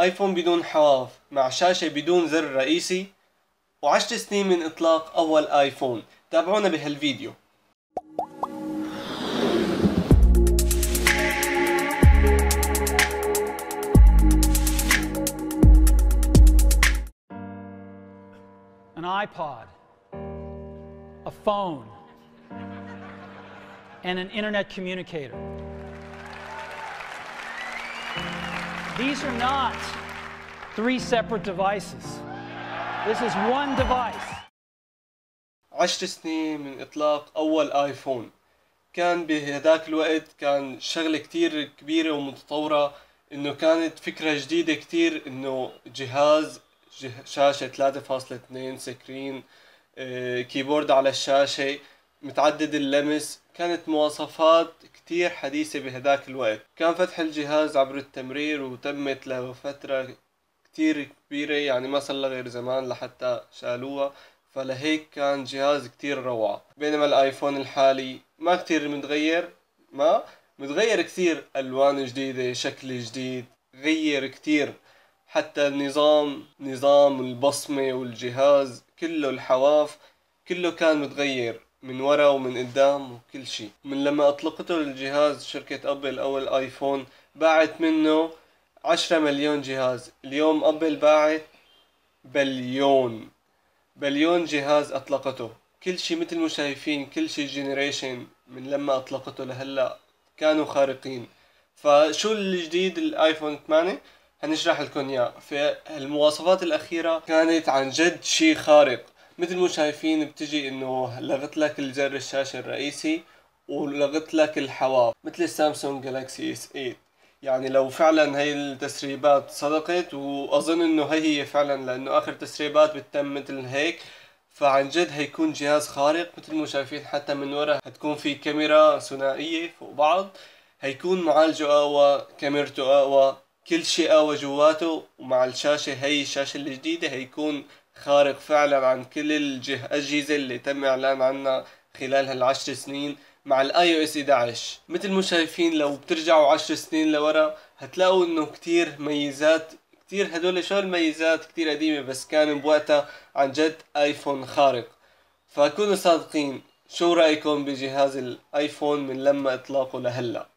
ايفون بدون حواف مع شاشة بدون زر رئيسي و10 سنين من اطلاق اول ايفون. تابعونا بهالفيديو. An iPod, a phone, and an internet communicator. These are not three separate devices. This is one device. 10 سنين من إطلاق أول آيفون. كان بهداك الوقت كان شغلة كتير كبيرة ومتطورة، إنه كانت فكرة جديدة كتير، إنه جهاز شاشة 3.2 سكرين، كيبورد على الشاشة، متعدد اللمس. كانت مواصفات كتير حديثة بهداك الوقت. كان فتح الجهاز عبر التمرير وتمت له فترة كتير كبيرة، يعني ما صار غير زمان لحتى شالوها، فلهيك كان جهاز كتير روعة. بينما الايفون الحالي ما كتير متغير، ما متغير كتير، الوان جديدة، شكل جديد، غير كتير، حتى النظام، نظام البصمة والجهاز كله، الحواف كله كان متغير من ورا ومن قدام وكل شيء. من لما اطلقته الجهاز شركة ابل اول ايفون، باعت منه 10 مليون جهاز. اليوم ابل باعت بليون جهاز اطلقته. كل شيء مثل ما شايفين، كل شيء جينيريشن من لما اطلقته لهلا كانوا خارقين. فشو الجديد الايفون 8 هنشرح لكم اياه. فالمواصفات الاخيرة كانت عن جد شيء خارق. مثل ما شايفين بتجي انه لغت لك الجر الشاشة الرئيسي ولغت لك الحواف مثل السامسونج جالاكسي S8. يعني لو فعلا هي التسريبات صدقت، واظن انه هي فعلا، لانه اخر تسريبات بتتم مثل هيك، فعن جد هيكون جهاز خارق. مثل ما شايفين حتى من ورا هتكون في كاميرا ثنائية فوق بعض، هيكون معالجه اقوى، كاميرته اقوى، كل شيء قوي جواته. ومع الشاشة، هي الشاشة الجديدة هيكون خارق فعلا عن كل الأجهزة اللي تم إعلان عنها خلال هالعشر سنين مع iOS 11. مثل ما شايفين لو بترجعوا 10 سنين لورا هتلاقوا انه كتير ميزات، كتير هدول شو الميزات كتير قديمة، بس كان بوقتها عن جد ايفون خارق. فكونوا صادقين، شو رأيكم بجهاز الايفون من لما اطلاقه لهلا؟